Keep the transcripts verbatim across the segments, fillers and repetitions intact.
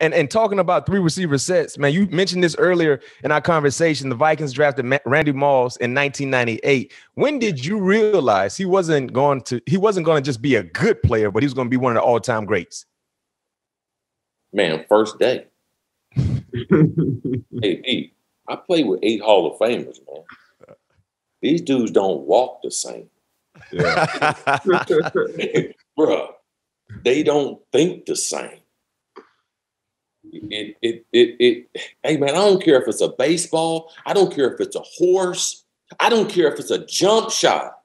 And and talking about three receiver sets, man, you mentioned this earlier in our conversation. The Vikings drafted Randy Moss in nineteen ninety-eight. When did you realize he wasn't going to he wasn't going to just be a good player, but he was going to be one of the all time greats? Man, first day. Hey, hey, I played with eight Hall of Famers, man. These dudes don't walk the same. Yeah. Bruh, they don't think the same. It, it, it, it, hey, man, I don't care if it's a baseball. I don't care if it's a horse. I don't care if it's a jump shot.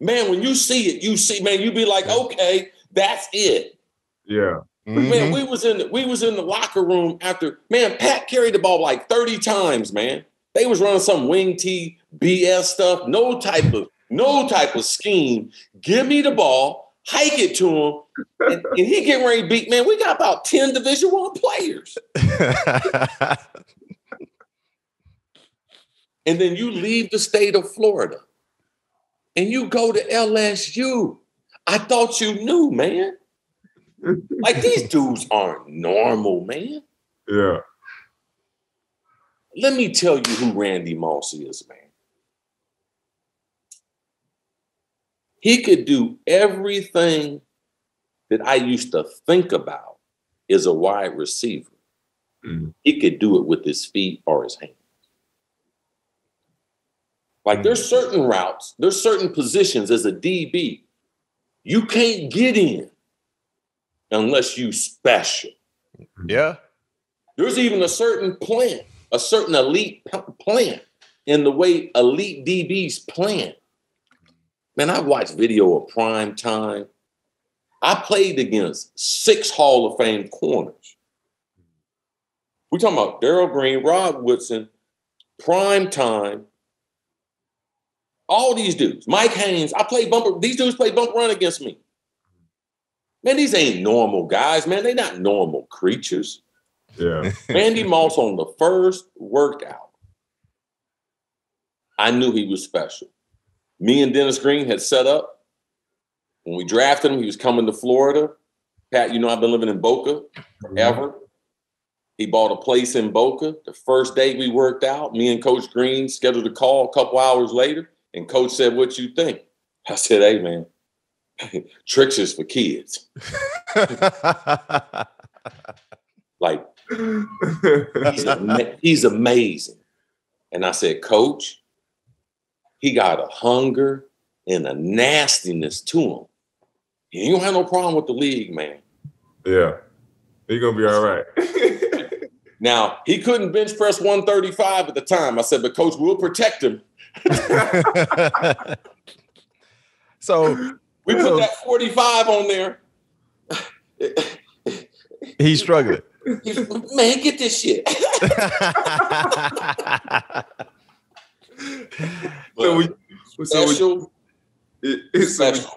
Man, when you see it, you see, man, you be like, okay, that's it. Yeah. Mm-hmm. Man, we was in the, we was in the locker room after, man, Pat carried the ball like thirty times, man. They was running some wing T B S stuff. No type of, no type of scheme. Give me the ball. Hike it to him, and, and he getting ready to beat, man, we got about ten Division One players. And then you leave the state of Florida, and you go to L S U. I thought you knew, man. Like, these dudes aren't normal, man. Yeah. Let me tell you who Randy Moss is, man. He could do everything that I used to think about as a wide receiver. Mm-hmm. He could do it with his feet or his hands. Like, there's certain routes, there's certain positions as a D B you can't get in unless you special. Yeah. There's even a certain plan, a certain elite plan in the way elite D Bs plan. Man, I watched video of prime time. I played against six Hall of Fame corners. We're talking about Daryl Green, Rob Woodson, prime time. All these dudes. Mike Haynes. I played bumper. These dudes played bump run against me. Man, these ain't normal guys, man. They not normal creatures. Yeah. Randy Moss on the first workout, I knew he was special. Me and Dennis Green had set up. When we drafted him, he was coming to Florida. Pat, you know, I've been living in Boca forever. Mm-hmm. He bought a place in Boca. The first day we worked out, me and Coach Green scheduled a call a couple hours later, and Coach said, "What you think?" I said, "Hey, man, tricks is for kids." Like, he's, ama- he's amazing. And I said, "Coach, he got a hunger and a nastiness to him. You don't have no problem with the league, man." Yeah. He's going to be all right. Now, he couldn't bench press one thirty-five at the time. I said, but Coach, we'll protect him. So we put so, that forty-five on there. He's struggling. Man, get this shit. So we, so special, we, it, it's special. So we,